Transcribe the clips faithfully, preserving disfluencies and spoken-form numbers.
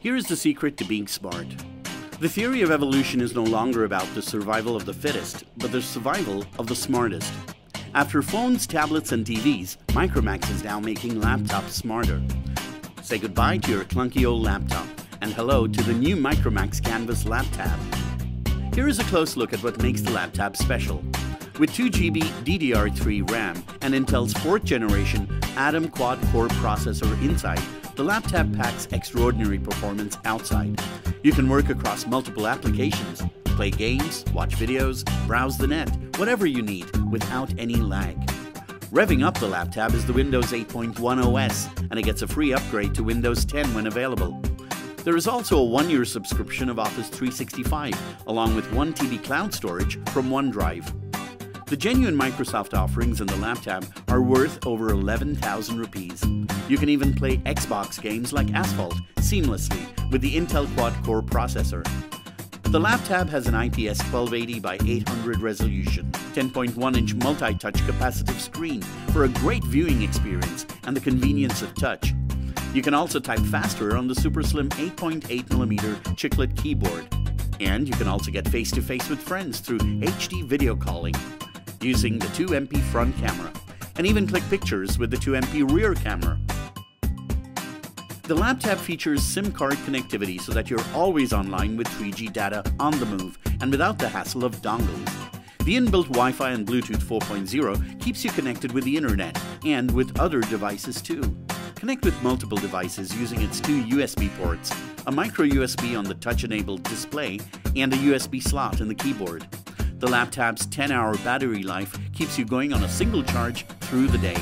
Here is the secret to being smart. The theory of evolution is no longer about the survival of the fittest, but the survival of the smartest. After phones, tablets, and T Vs, Micromax is now making laptops smarter. Say goodbye to your clunky old laptop, and hello to the new Micromax Canvas Laptab. Here is a close look at what makes the laptop special. With two gigabytes D D R three RAM and Intel's fourth generation Atom Quad Core processor inside, the laptop packs extraordinary performance outside. You can work across multiple applications, play games, watch videos, browse the net, whatever you need, without any lag. Revving up the laptop is the Windows eight point one O S, and it gets a free upgrade to Windows ten when available. There is also a one-year subscription of Office three sixty-five, along with one terabyte cloud storage from OneDrive. The genuine Microsoft offerings in the laptop are worth over eleven thousand rupees. You can even play Xbox games like Asphalt seamlessly with the Intel Quad Core processor. The laptop has an I P S twelve eighty by eight hundred resolution, ten point one inch multi-touch capacitive screen for a great viewing experience and the convenience of touch. You can also type faster on the super slim eight point eight millimeter chiclet keyboard. And you can also get face-to-face with friends through H D video calling, using the two megapixel front camera, and even click pictures with the two megapixel rear camera. The laptop features SIM card connectivity so that you're always online with three G data on the move and without the hassle of dongles. The inbuilt Wi-Fi and Bluetooth four point oh keeps you connected with the internet and with other devices too. Connect with multiple devices using its two U S B ports, a micro U S B on the touch-enabled display, and a U S B slot in the keyboard. The laptop's ten hour battery life keeps you going on a single charge through the day.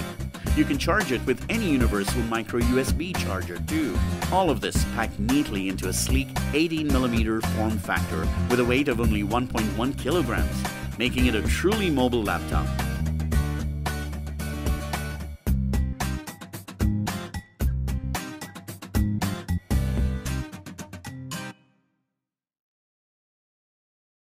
You can charge it with any universal micro U S B charger too. All of this packed neatly into a sleek eighteen millimeter form factor with a weight of only one point one kilograms, making it a truly mobile laptop.